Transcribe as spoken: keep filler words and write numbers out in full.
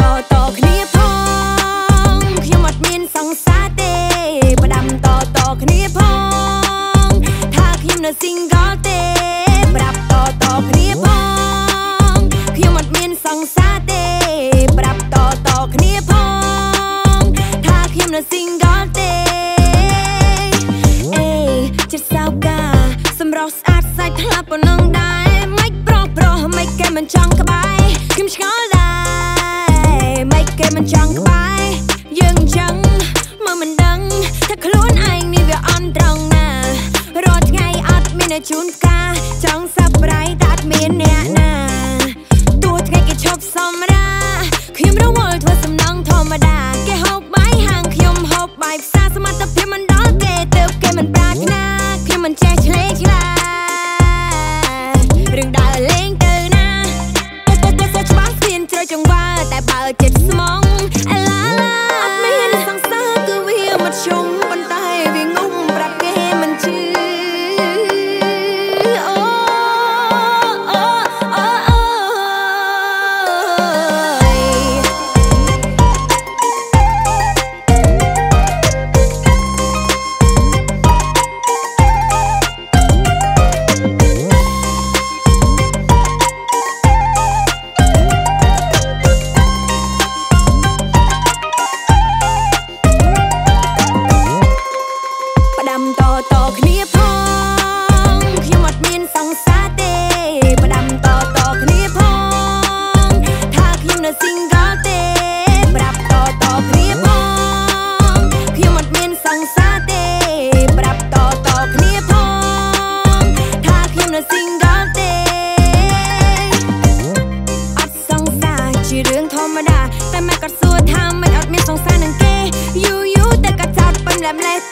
ต่อต่อคณีพองខ្ញុំអត់មានសង្សារទេផ្ដាំតតคณีพองថាខ្ញុំនៅ single ទេប្រាប់តតคณีพองខ្ញុំអត់មានសង្សារទេប្រាប់តតคณีพองថាខ្ញុំនៅ single ទេអេចិត្តសោកាសម្រស់ស្អាតសាច់ថ្លាប៉ុណ្ណឹងដែរមិនប្រប្រមិនគេមិនចង់ក្បែរខ្ញុំឆ្ងល់មិនគេមិនចង់ក្បែរយើងចឹងមើលមិនដឹងថាខ្លួនឯងនេះវាអន់ត្រង់ណារាល់ថ្ងៃអត់មានអ្នកជូនផ្កាចង់សប្បាយតែអត់មានអ្នកណាទោះថ្ងៃគេឈប់សម្រាខ្ញុំរវល់ធ្វើសំណងធម្មតាគេហូបបាយហាងខ្ញុំហូបបាយផ្សារសមត្ថភាពមិនដល់គេទើបគេមិនប្រាថ្នាខ្ញុំមិនចេះឆ្លេឆ្លារឿងដើរលេងទៅណាតែតែតែច្បាស់ស្មានត្រូវចង្វាតែបើចិត្តស្មងអឡាអត់មានសង្សារគឺវាមិនជុំប៉ុន្តែវាងុំប្រាប់គេមិនជឿអូអូអូអូแต่แม่ก็สู้ทำมันอดมีสงสารนังเกยูยูแต่ก็จัดเป็นแหลมเลย